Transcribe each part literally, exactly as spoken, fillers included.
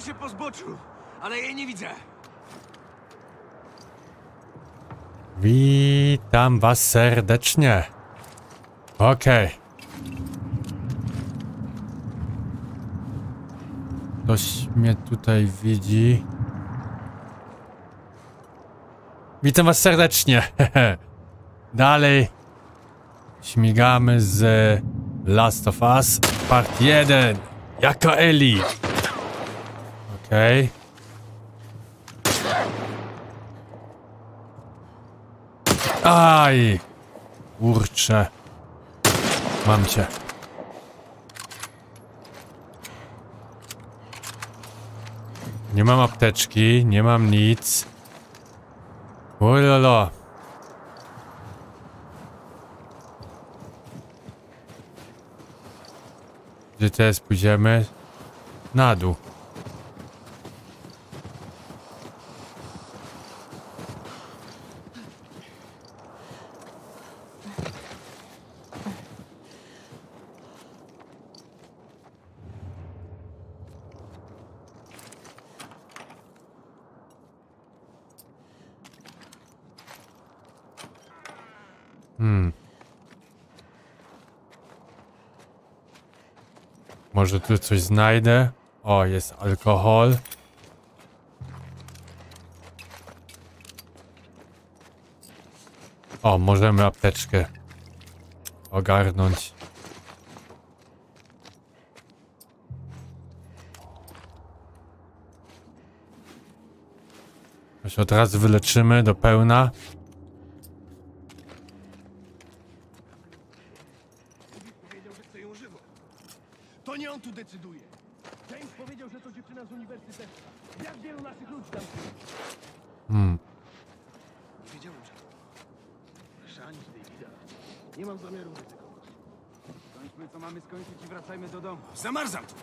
Poruszała się po zboczu, ale jej nie widzę. Witam was serdecznie. Okej. Okay. Ktoś mnie tutaj widzi. Witam was serdecznie. Dalej śmigamy z Last of Us Part jeden. Jako Ellie. Okej. Okay. Aj! Kurczę. Mam cię. Nie mam apteczki, nie mam nic. Ulolo. Gdzie teraz pójdziemy? Na dół. Może tu coś znajdę? O, jest alkohol. O, możemy apteczkę ogarnąć. Już od razu wyleczymy do pełna. Decyduje. James powiedział, że to dziewczyna z uniwersytetu. Jak wielu naszych ludzi tam Hmm. Nie wiedziałem, że to. Szani tutaj widać. Nie mam zamiaru ryzykować. Skończmy, co mamy skończyć i wracajmy do domu. Zamarzam tu!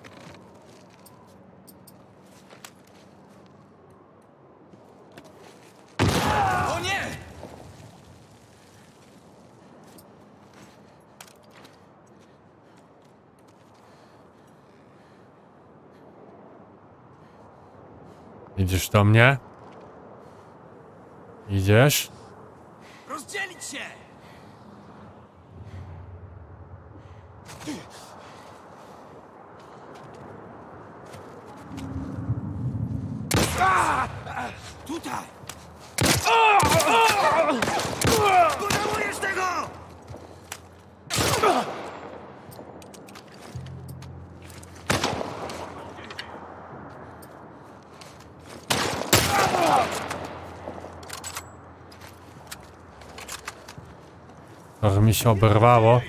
O nie! Idziesz do mnie? Idziesz? Rozdzielić się! A! Tutaj! Potrzebujesz tego! Trochę mi się oberwało.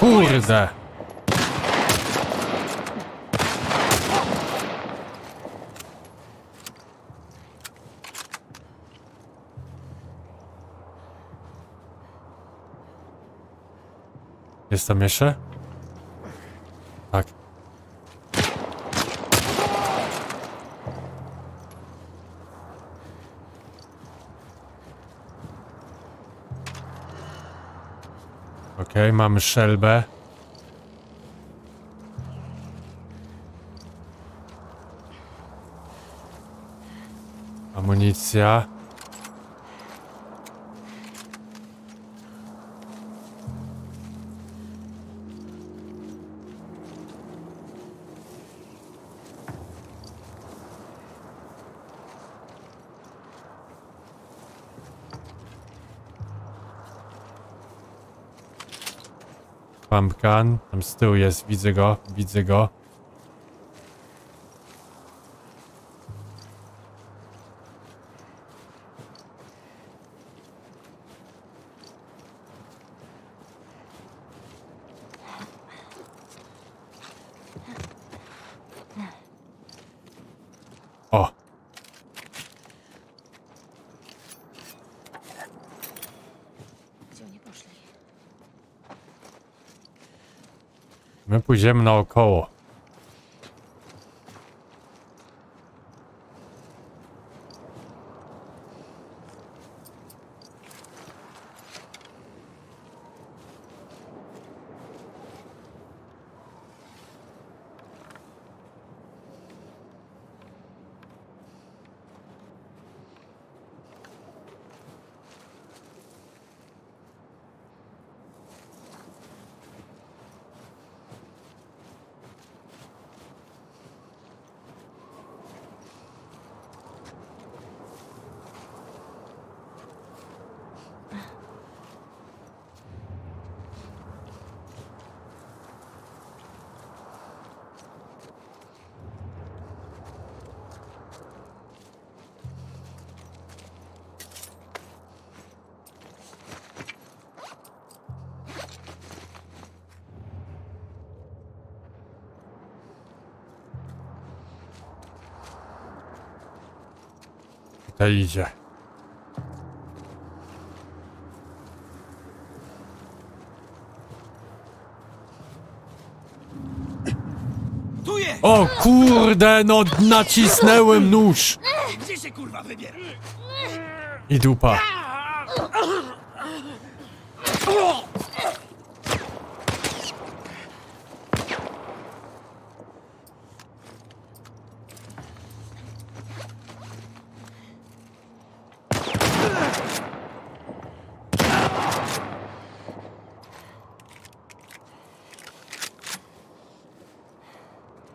Kurde! Jest tam jeszcze? Tak. Okej, okay, mamy szelbę. Amunicja. Pumpkin, tam z tyłu jest, widzę go, widzę go. O! My pójdziemy naokoło. Hej, idzie. O kurde, no nacisnęłem nóż. Gdzie się kurwa wybiera? I dupa.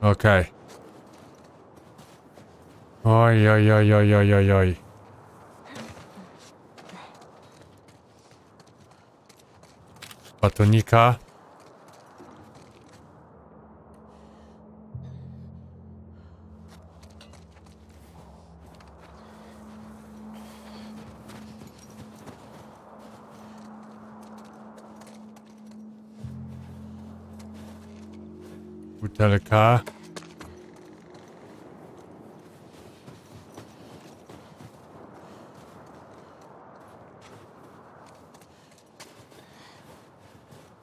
Okej. Okay. Oj, oj, oj, oj, oj, oj, oj. Batonika. Butelka.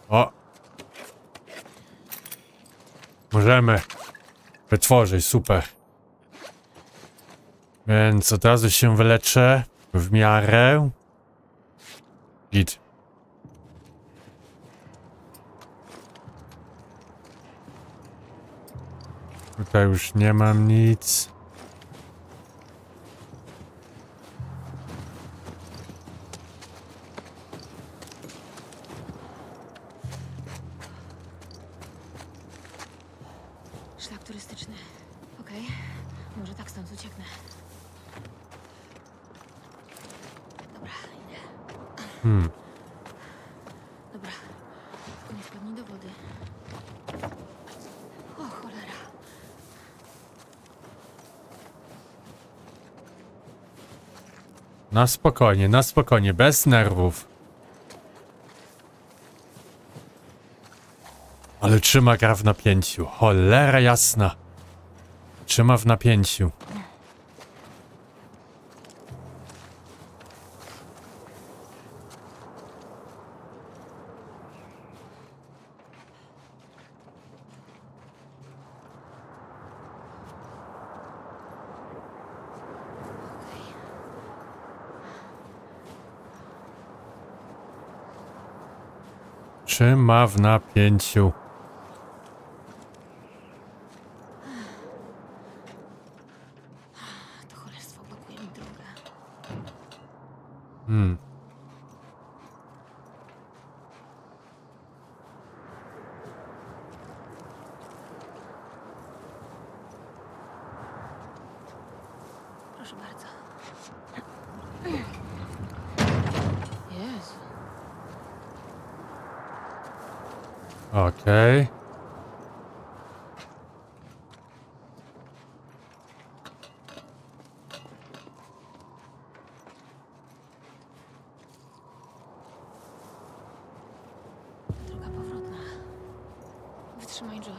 O! Możemy wytworzyć, super. Więc od razu się wyleczę w miarę. Git. Tutaj już nie mam nic. Na spokojnie, na spokojnie, bez nerwów. Ale trzyma gra w napięciu, cholera jasna. Trzyma w napięciu. Trzyma w napięciu. To cholerstwo blokuje mi drogę. Hmm. Proszę bardzo. Okej. Okay. Droga powrotna. Wytrzymaj, Joel.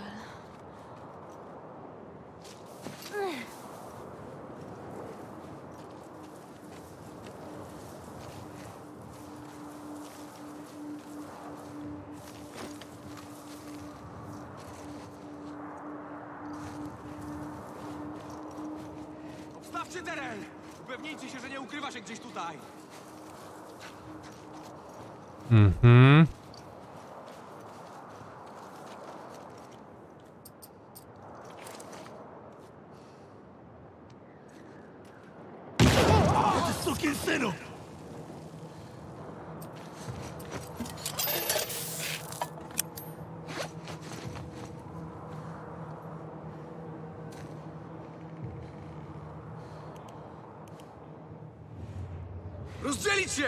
Teren! Upewnijcie się, że nie ukrywa się gdzieś tutaj. Mhm. Rozdzielić się!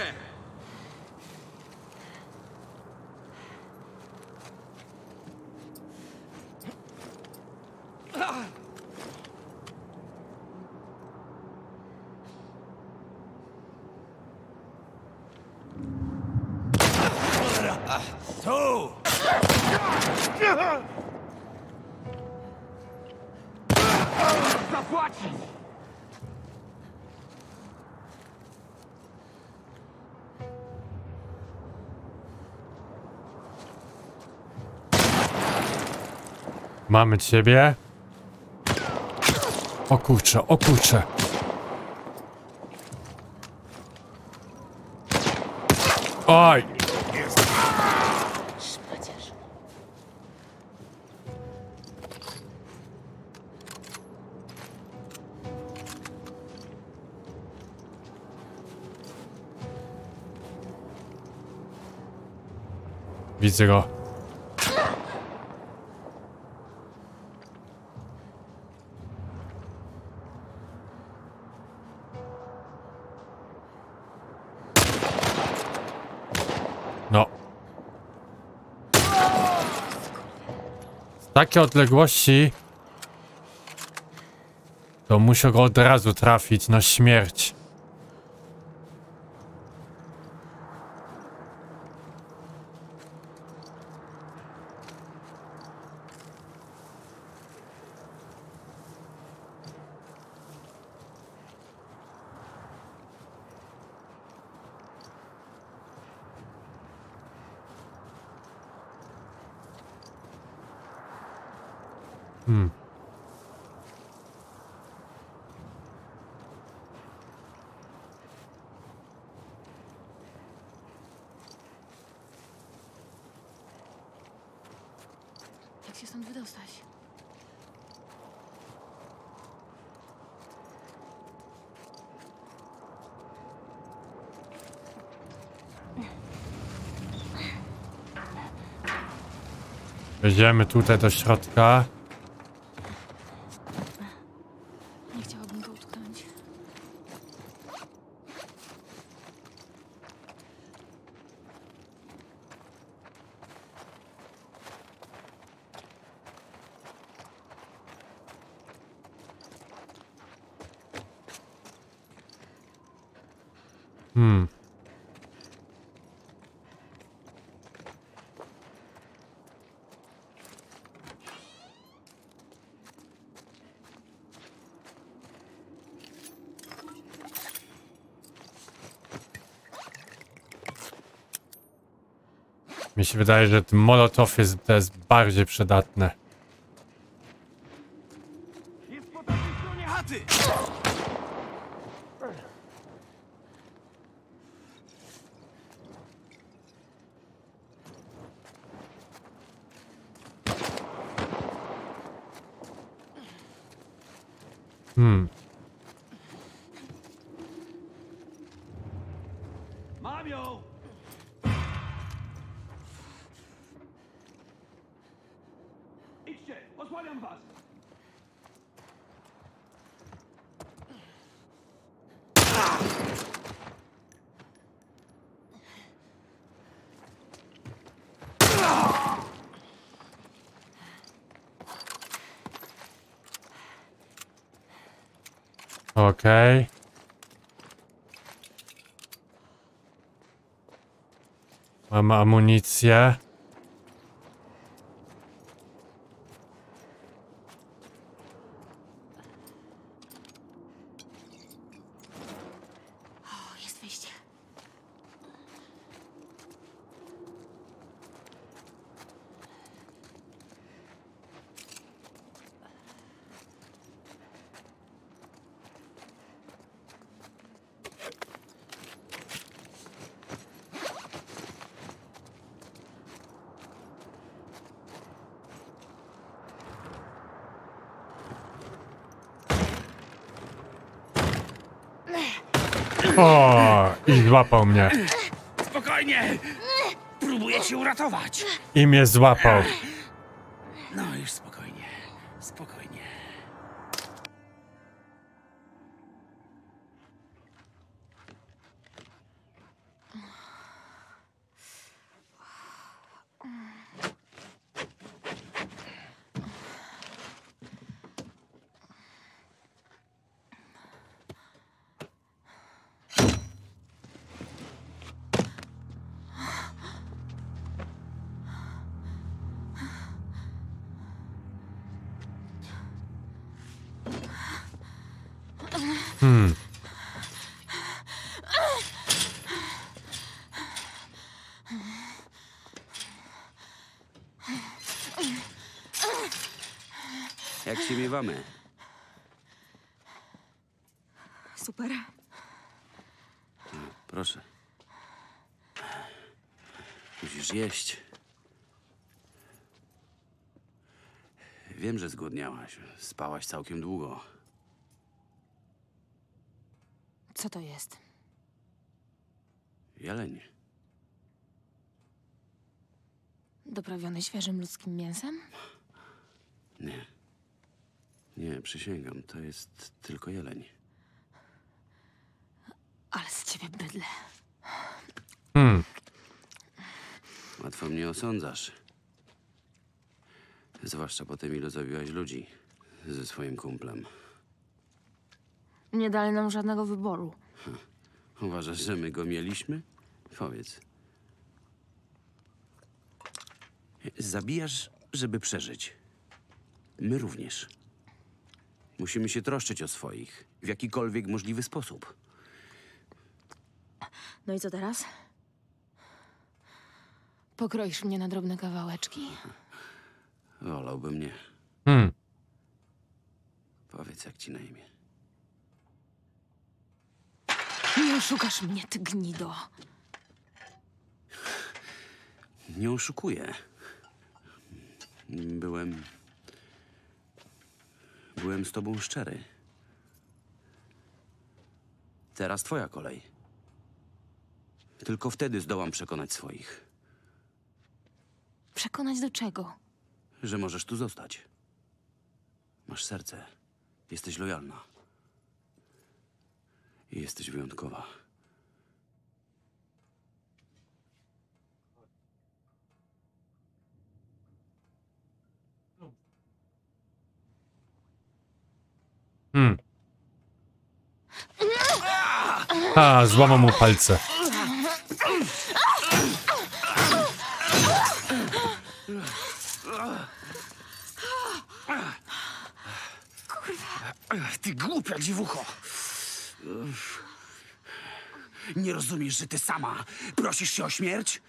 Tu! Zapłacić! Mamy ciebie. O kurczę, o kurczę. Oj! Widzę go. No. Z takiej odległości to muszę go od razu trafić na śmierć. Hmm. Jak się stąd wydostać? Wejdziemy tutaj do środka. Hmm. Mi się wydaje, że ten Molotov jest, to jest bardziej przydatne. Hmm. Mam ją! Idźcie, osłaniam was! Okej. Okay. Mamy amunicję. O, jest wyjście. O, i złapał mnie. Spokojnie! Próbuję się uratować. I mnie złapał. No już spokojnie, spokojnie. Hmm. Śpiewamy. Super. No, proszę. Musisz jeść. Wiem, że zgłodniałaś. Spałaś całkiem długo. Co to jest? Jeleń. Doprawiony świeżym ludzkim mięsem? Nie. Nie, przysięgam. To jest tylko jeleń. Ale z ciebie bydlę. Hmm. Łatwo mnie osądzasz. Zwłaszcza po tym, ilu zabiłaś ludzi ze swoim kumplem. Nie dali nam żadnego wyboru. Ha. Uważasz, że my go mieliśmy? Powiedz. Zabijasz, żeby przeżyć. My również. Musimy się troszczyć o swoich w jakikolwiek możliwy sposób. No i co teraz? Pokroisz mnie na drobne kawałeczki? Wolałbym nie. Hmm. Powiedz, jak ci na imię. Nie oszukasz mnie, ty gnido. Nie oszukuję. Byłem... Byłem z tobą szczery. Teraz twoja kolej. Tylko wtedy zdołam przekonać swoich. Przekonać do czego? Że możesz tu zostać. Masz serce. Jesteś lojalna. I jesteś wyjątkowa. Hmm. A, złamał mu palce. Ty głupia dziwucho! Nie rozumiesz, że ty sama prosisz się o śmierć?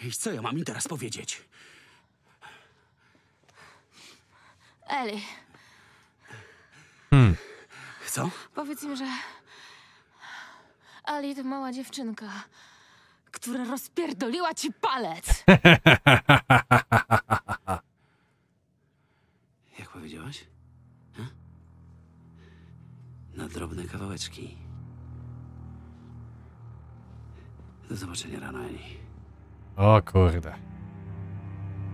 I co ja mam im teraz powiedzieć? Eli. Hmm. Co? Powiedz im, że... Eli to mała dziewczynka, która rozpierdoliła ci palec. Jak powiedziałaś? Na drobne kawałeczki. Do zobaczenia rano, Eli. O kurde.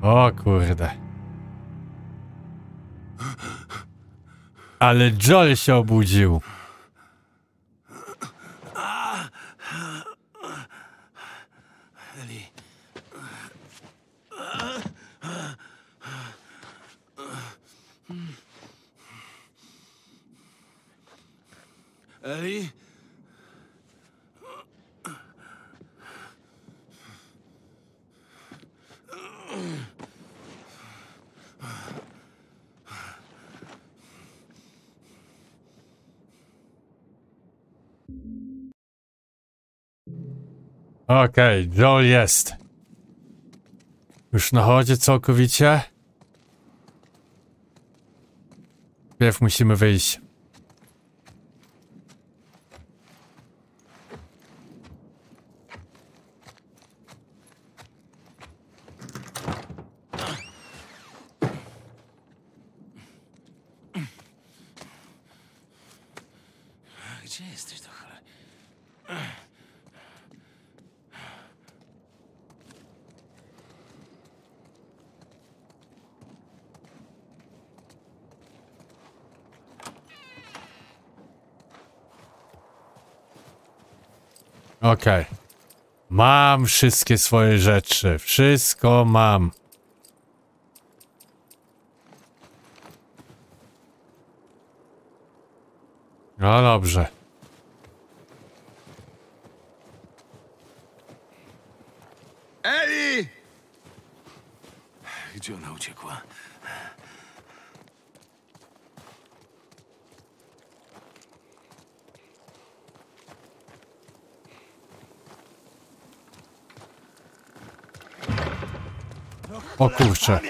O kurde. Ale Joel się obudził. Eli. Eli? Okej, okay, Joel jest. Już na chodzie całkowicie. Pierw musimy wyjść. Okej. Okay. Mam wszystkie swoje rzeczy. Wszystko mam. No dobrze. Eli! Gdzie ona uciekła? O kurczę.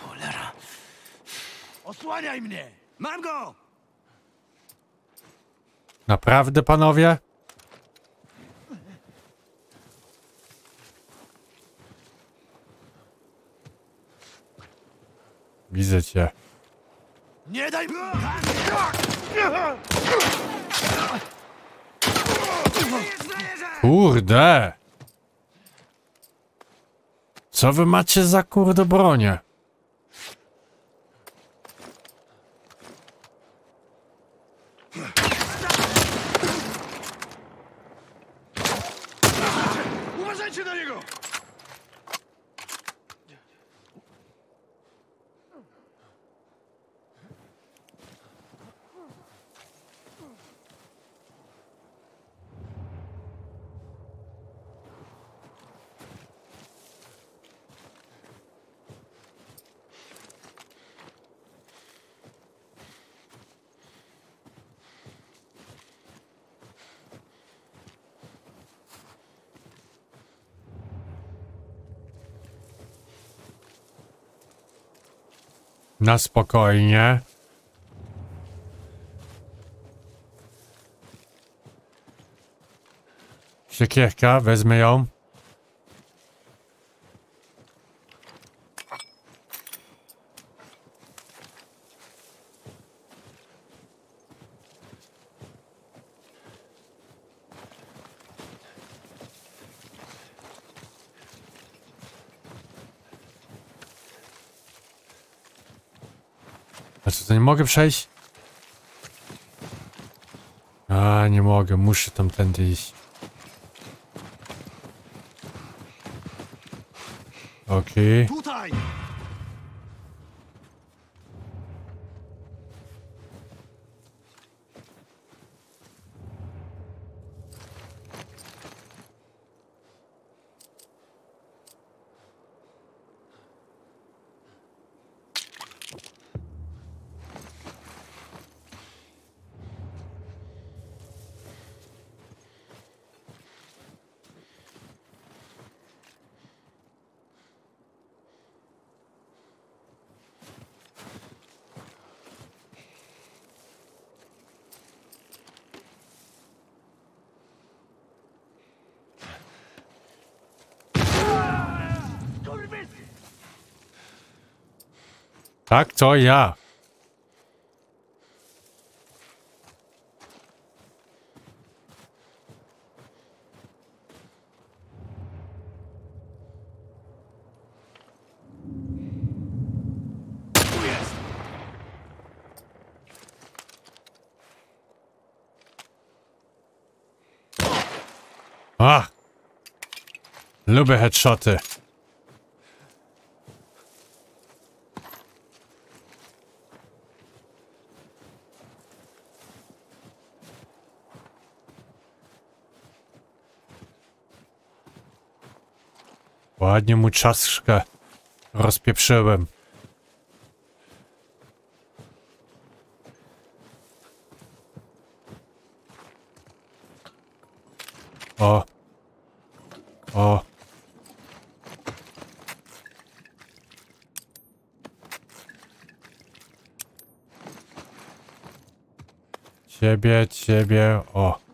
Cholera. Osłaniaj mnie! Mam go! Naprawdę, panowie? Widzę cię. Nie daj mi! Kurde! Co wy macie za kurde bronię? Uważajcie na niego! Na spokojnie. Siekierka, wezmę ją. To nie mogę przejść? A, nie mogę, muszę tamtędy iść. Okej. Okay. Tak, to ja. A! Lubię headshoty. Ładnie mu czaszkę rozpieprzyłem. O. O. Ciebie, ciebie, o.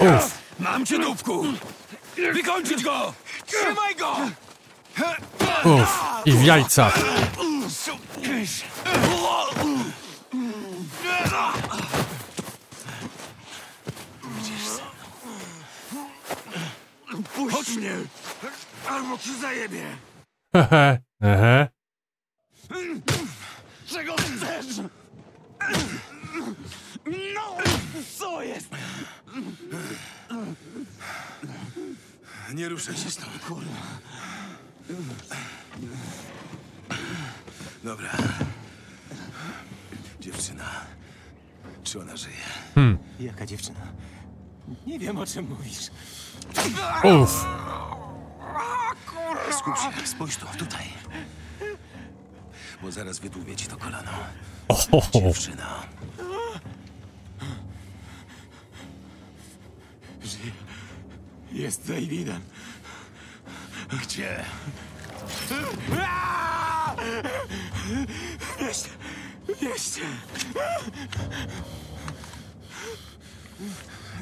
Uf. Mam cię, dupku! Wykończyć go! Trzymaj go! Uf. I w jajca! Puść mnie! Albo ci zajebie! Hehe, hehe. Czego chcesz? No! Co jest? Nie ruszaj się stąd, kurwa. Dobra. Dziewczyna, czy ona żyje. Hmm. Jaka dziewczyna? Nie wiem, o czym mówisz. Uff. Skup się, spójrz tu, tutaj. Bo zaraz wydłubię ci to kolano. Ohoho. Dziewczyna. Żyje. Jest Davidem. Gdzie? Jeszcze, jeszcze.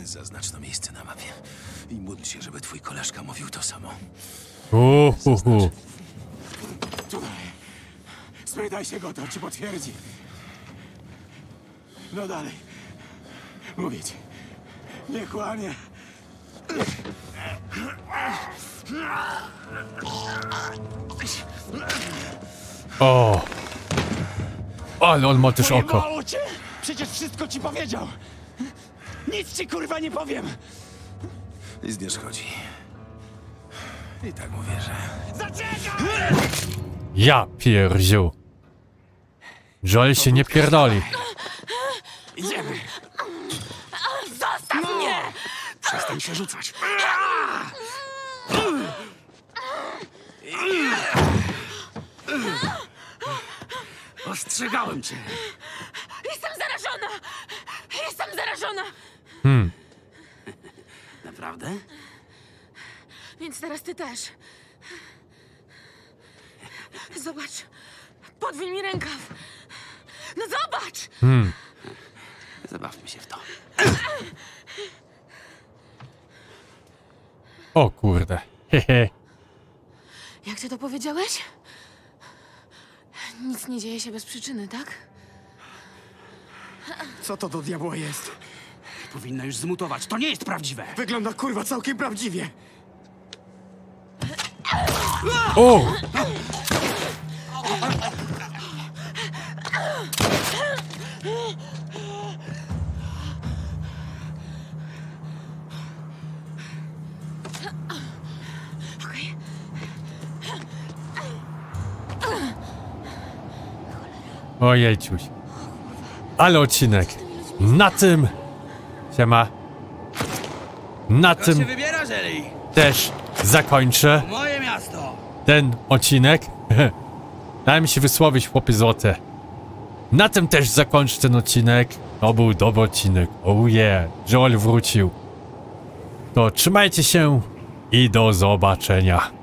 Zaznacz to miejsce na mapie i módl się, żeby twój koleżka mówił to samo. Uhuhu. Tutaj. Spytaj się go, to ci potwierdzi. No dalej. Mówię ci. Nie kłamie. O! Ale on ma też oko. Przecież wszystko ci powiedział. Nic ci kurwa nie powiem. Nic nie szkodzi. I tak mówię, że... Zaczekaj! Ja pierdziu. Joel się nie pierdoli. Idziemy. Zostaw mnie! Przestań się rzucać. Ostrzegałem cię. Jestem zarażona. Jestem zarażona. Hmm. Naprawdę? Więc teraz ty też. Zobacz. Podwiń mi rękaw. No zobacz. Hmm. Zabawmy się w to. O kurde. Hehe. Jak ty to powiedziałeś? Nic nie dzieje się bez przyczyny, tak? Co to do diabła jest? Powinna już zmutować. To nie jest prawdziwe. Wygląda kurwa całkiem prawdziwie. O! Ojejciuś. Ale odcinek. Na tym... Siema. Na tym... Też zakończę. Ten odcinek. Dałem się wysłowić, chłopie złote. Na tym też zakończę ten odcinek. To był dobry odcinek. Oh yeah. Joel wrócił. To trzymajcie się i do zobaczenia.